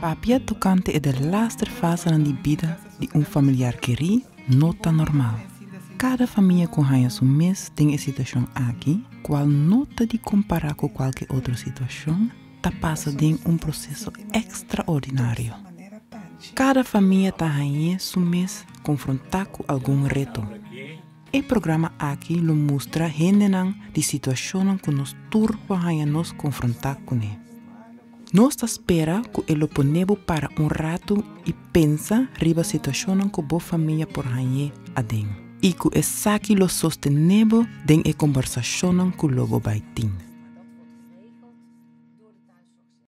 Papia Tocante é de laatste fase van die vida die familiar queri nota normal. Cada família com seu mês tem a situação aqui, qual nota de comparar com qualquer outra situação, tá passa de processo extraordinário. Cada família tá ganha seu mês confrontar com algum reto. O programa aqui lo mostra rendenan de situação que nos turpa ganha nos confrontar com ele. Nós espera que ele ponemos para rato e pensa riba situação que boa família por ganhar adem. E que é saque lo sostenemos den e conversação que logo vai ter.